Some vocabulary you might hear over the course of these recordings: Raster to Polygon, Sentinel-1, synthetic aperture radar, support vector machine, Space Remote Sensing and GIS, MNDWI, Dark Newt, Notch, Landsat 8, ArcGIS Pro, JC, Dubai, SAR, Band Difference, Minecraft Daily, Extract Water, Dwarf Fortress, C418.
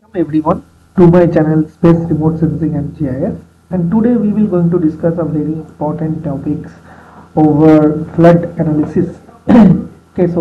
Welcome everyone to my channel Space Remote Sensing and GIS, and today we will going to discuss a very important topics over flood analysis. Okay, so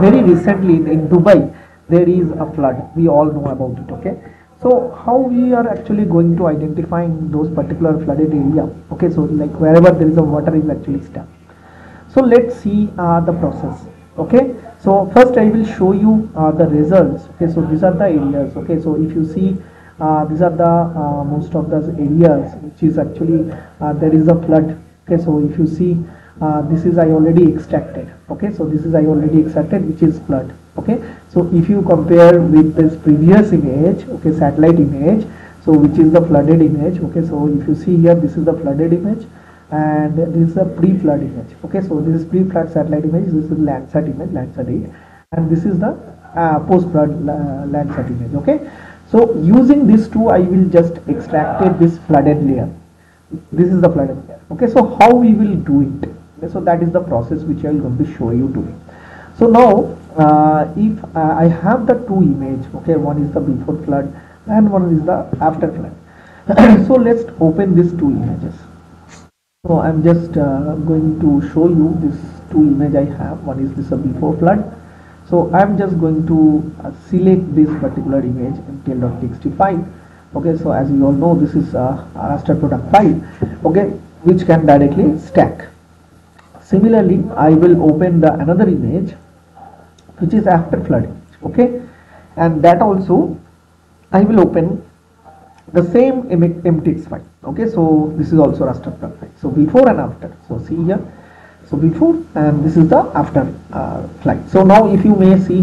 very recently in Dubai there is a flood, we all know about it. Okay, so how we are actually going to identify in those particular flooded area? Okay, so like wherever there is a water is actually stuck. So let's see the process. Okay, so first I will show you the results. Okay, so these are the areas. Okay, so if you see these are the most of those areas which is actually there is a flood. Okay, so if you see this is I already extracted. Okay, so this is I already extracted, which is flood. Okay, so if you compare with this previous image, okay, satellite image, so which is the flooded image. Okay, so if you see here, this is the flooded image and this is a pre-flood image. Okay, so this is pre-flood satellite image, this is Landsat image, Landsat 8, and this is the post-flood Landsat image. Okay, so using these two I will just extract this flooded layer. This is the flooded layer. Okay, so how we will do it? Okay, so that is the process which I will going to show you today. So now if I have the two image, okay, one is the before flood and one is the after flood. So let's open these two images. So I'm just going to show you this two image I have. One is this a before flood. So I'm just going to select this particular image mtl.txt file. Okay, so as you all know, this is raster product file. Okay, which can directly stack. Similarly, I will open the another image, which is after flood. Okay, and that also I will open the same mtx file. Okay, so this is also raster product file. So before and after. So see here. So before, and this is the after flight. So now if you may see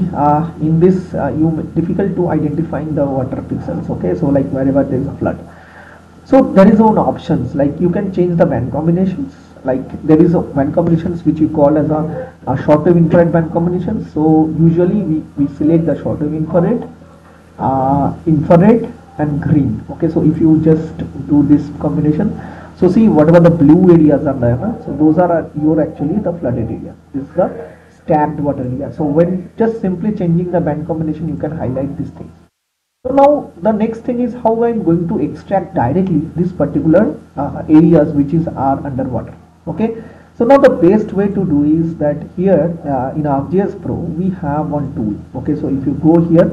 in this you difficult to identify the water pixels. Okay, so like wherever there is a flood. So there is own options, like you can change the band combinations. Like there is a band combinations which you call as a short-wave infrared band combination. So usually we select the short-wave infrared, infrared and green. Okay, so if you just do this combination, so see whatever the blue areas are there, so those are your actually the flooded area. This is the stacked water area. So when just simply changing the band combination, you can highlight these things. So now the next thing is how I am going to extract directly these particular areas which is are underwater. Okay, so now the best way to do is that here in ArcGIS Pro we have one tool. Okay, so if you go here,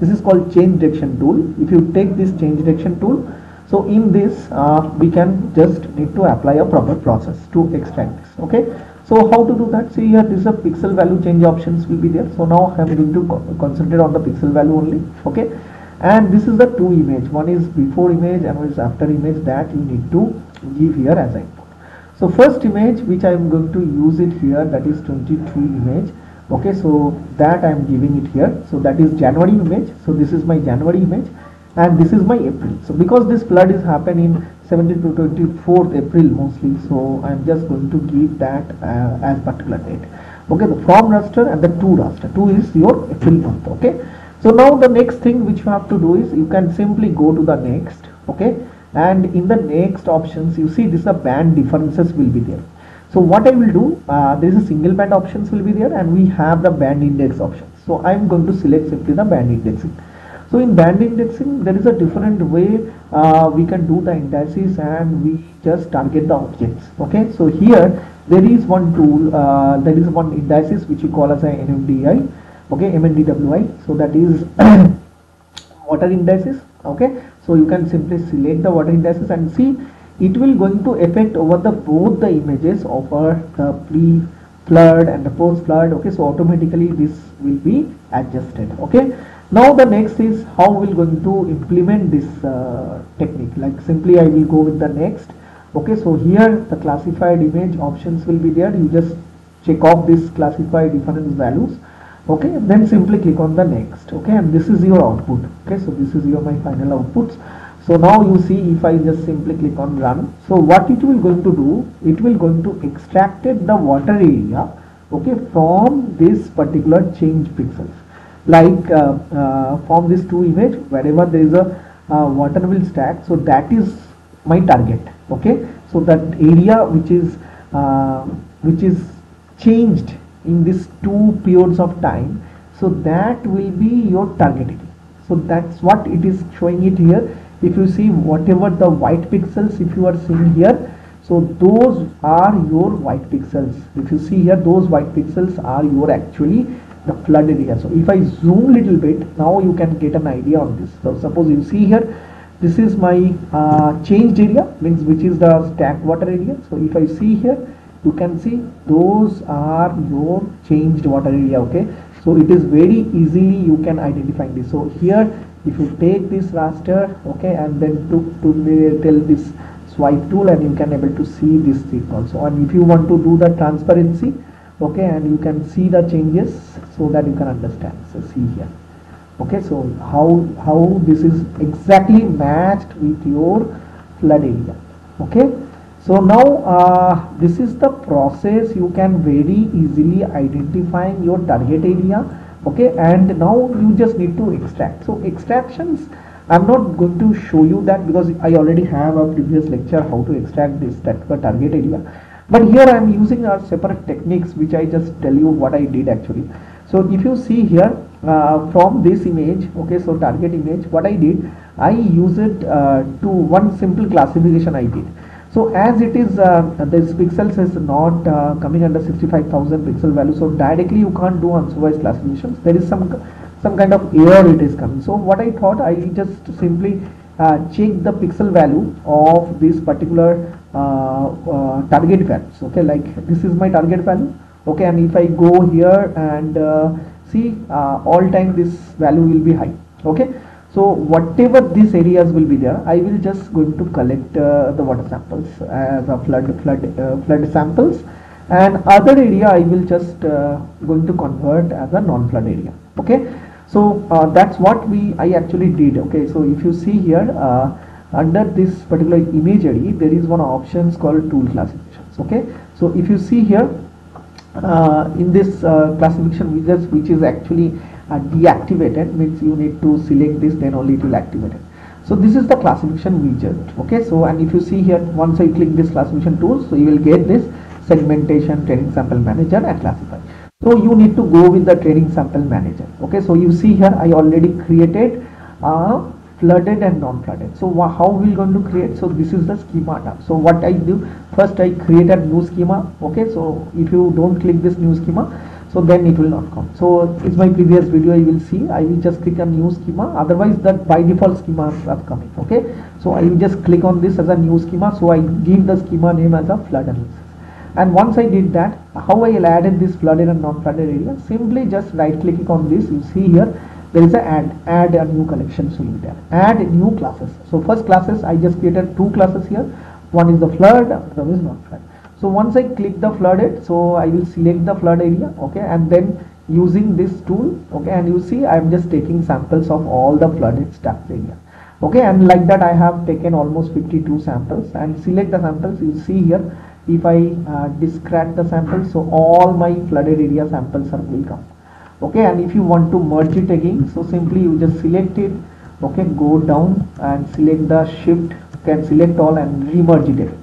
this is called change direction tool. If you take this change direction tool, so in this we can just need to apply a proper process to extract this. Okay, so how to do that? See here, this is a pixel value change options will be there. So now I am going to concentrate on the pixel value only. Okay, and this is the two image, one is before image and one is after image, that you need to give here as input. So first image which I am going to use it here, that is 23 image. Okay, so that I am giving it here. So that is January image. So this is my January image and this is my April. So because this flood is happening in 17 to 24th April mostly, so I am just going to give that as particular date. Okay, the from raster and the to raster. To is your April month. Okay, so now the next thing which you have to do is you can simply go to the next. Okay, and in the next options you see this is a band differences will be there. So what I will do, there is a single band options will be there and we have the band index options. So I am going to select simply the band indexing. So in band indexing there is a different way we can do the indices and we just target the objects. Okay, so here there is one tool, there is one indices which you call as an MNDI. Okay, MNDWI. So that is water indices. Okay, so you can simply select the water indices and see. It will going to affect over the both the images over the pre-flood and the post-flood. Okay, so automatically this will be adjusted. Okay, now the next is how we're going to implement this technique. Like simply I will go with the next. Okay, so here the classified image options will be there. You just check off this classified difference values. Okay, and then simply click on the next. Okay, and this is your output. Okay, so this is your my final outputs. So now you see if I just simply click on run, so what it will going to do, it will going to extract the water area, okay, from this particular change pixels. Like from this two image, wherever there is a water will stack, so that is my target. Okay, so that area which is changed in these two periods of time, so that will be your target area. So that's what it is showing it here. If you see whatever the white pixels, if you are seeing here, so those are your white pixels. If you see here, those white pixels are your actually the flood area. So if I zoom little bit, now you can get an idea on this. So suppose you see here, this is my changed area, means which is the stagnant water area. So if I see here, you can see those are your changed water area. Okay, so it is very easily you can identify this. So here if you take this raster, okay, and then to tell this swipe tool, and you can able to see this thing also. And if you want to do the transparency, okay, and you can see the changes so that you can understand. So see here, okay, so how this is exactly matched with your flood area. Okay, so now this is the process you can very easily identifying your target area. Okay, and now you just need to extract. So extractions, I'm not going to show you that because I already have a previous lecture how to extract this target area. But here I am using our separate techniques which I just tell you what I did actually. So if you see here from this image, okay, so target image, what I did, I used it to one simple classification I did. So as it is, this pixels is not coming under 65,000 pixel value, so directly you can't do unsupervised classifications. There is some kind of error it is coming. So what I thought, I just simply check the pixel value of this particular target values. Okay, like this is my target value. Okay, and if I go here and see, all time this value will be high. Okay. So whatever these areas will be there, I will just going to collect the water samples as a flood samples, and other area I will just going to convert as a non-flood area. Okay, so that's what I actually did. Okay, so if you see here under this particular imagery, there is one option called tool classifications. Okay, so if you see here in this classification widgets, which is actually deactivated, means you need to select this, then only it will activate it. So this is the classification widget. Okay, so and if you see here, once I click this classification tool, so you will get this segmentation, training sample manager and classify. So you need to go with the training sample manager. Okay, so you see here I already created flooded and non-flooded. So how we are going to create? So this is the schema tab. So what I do, first I create a new schema. Okay, so if you don't click this new schema, so then it will not come. So it's my previous video, you will see, I will just click a new schema, otherwise that by default schemas are coming. Okay, so I will just click on this as a new schema. So I give the schema name as a flood analysis. And once I did that, how I added this flooded and non-flooded area, simply just right clicking on this, you see here there is a add a new collection, so you there add new classes. So first classes, I just created two classes here, one is the flood, the other is non-flood. So once I click the flooded, so I will select the flood area, okay, and then using this tool, okay, and you see I am just taking samples of all the flooded stacked area. Okay, and like that I have taken almost 52 samples, and select the samples, you see here, if I discard the samples, so all my flooded area samples are will come. Okay, and if you want to merge it again, so simply you just select it, okay, go down and select the shift, can select all and remerge it again.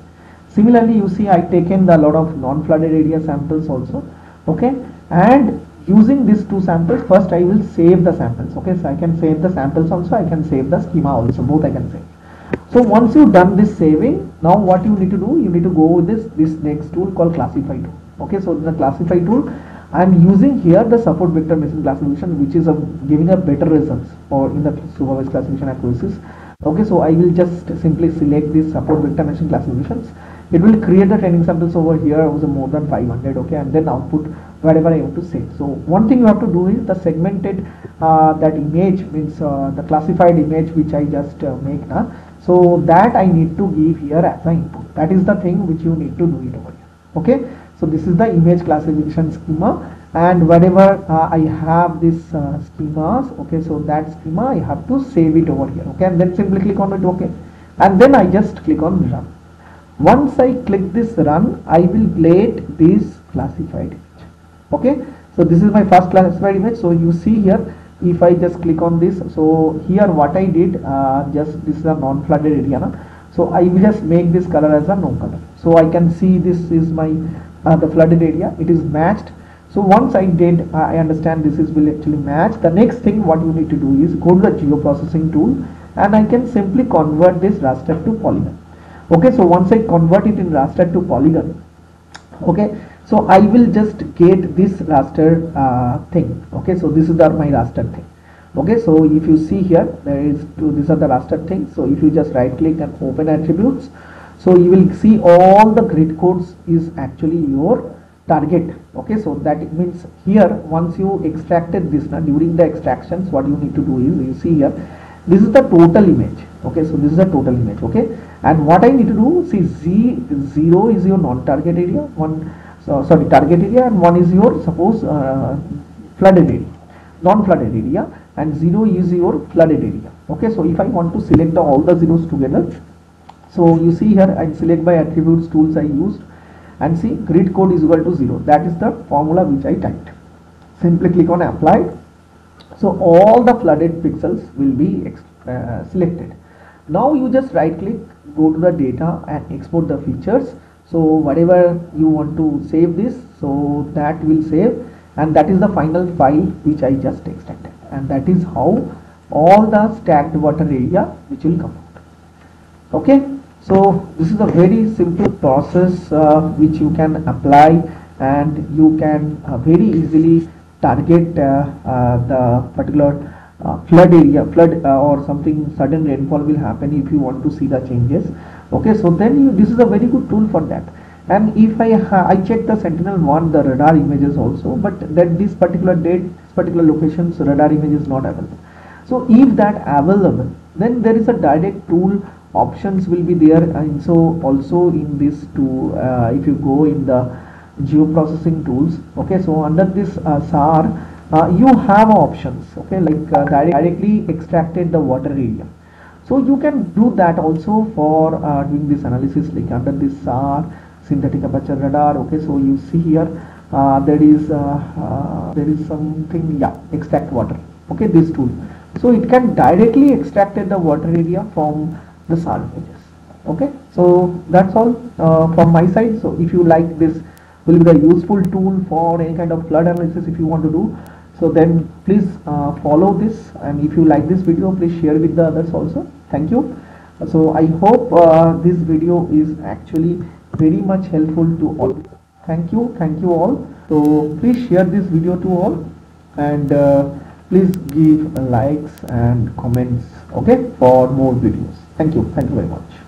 Similarly, you see I taken a lot of non-flooded area samples also. Okay, and using these two samples, first I will save the samples. Okay, so I can save the samples also, I can save the schema also, both I can save. So once you've done this saving, now what you need to do, you need to go with this next tool called classify tool. Okay, so the classify tool, I'm using here the support vector machine classification, which is giving a better results or in the supervised classification accuracies. Okay, so I will just simply select this support vector machine classifications. It will create the training samples over here, was more than 500. Okay, and then output whatever I want to say. So one thing you have to do is the segmented that image, means the classified image which I just make now. So that I need to give here as an input. That is the thing which you need to do it over here. Okay, so this is the image classification schema, and whenever I have this schemas, okay, so that schema I have to save it over here. Okay, and then simply click on it. Okay, and then I just click on run. Once I click this run, I will get this classified image. Okay, so this is my first classified image. So you see here, if I just click on this, so here what I did, just this is a non-flooded area na? So I will just make this color as a no color, so I can see this is my the flooded area, it is matched. So once I did, I understand this is will actually match. The next thing what you need to do is go to the geoprocessing tool, and I can simply convert this raster to polygon. Okay, so once I convert it in raster to polygon, okay, so I will just get this raster thing. Okay, so this is the, my raster thing. Okay, so if you see here, there is these are the raster thing. So if you just right click and open attributes, so you will see all the grid codes is actually your target. Okay, so that means here once you extracted this, now during the extractions what you need to do is, you see here, this is the total image. Okay, so this is the total image. Okay, and what I need to do, see Z0 is your non-target area, one sorry target area, and one is your suppose flooded area, non-flooded area, and 0 is your flooded area. Okay, so if I want to select the, all the zeros together, so you see here I select by attributes tools I used, and see grid code is equal to 0. That is the formula which I typed. Simply click on apply. So all the flooded pixels will be selected. Now you just right click, go to the data and export the features. So whatever you want to save this, so that will save, and that is the final file which I just extracted, and that is how all the stacked water area which will come out. Okay, so this is a very simple process which you can apply, and you can very easily target the particular flood area, flood or something, sudden rainfall will happen if you want to see the changes. Okay, so then you, this is a very good tool for that. And if I check the Sentinel-1, the radar images also, but that this particular date, this particular locations radar image is not available. So if that available, then there is a direct tool options will be there, and so also in this tool, if you go in the geoprocessing tools, okay, so under this SAR, you have options, okay, like directly extracted the water area. So you can do that also for doing this analysis, like under this SAR, synthetic aperture radar. Okay, so you see here there is something, yeah, extract water. Okay, this tool, so it can directly extracted the water area from the SAR images. Okay, so that's all from my side. So if you like, this will be the useful tool for any kind of flood analysis if you want to do. So then please follow this, and if you like this video, please share with the others also. Thank you. So I hope this video is actually very much helpful to all. Thank you, thank you all. So please share this video to all, and please give likes and comments, okay, for more videos. Thank you, thank you very much.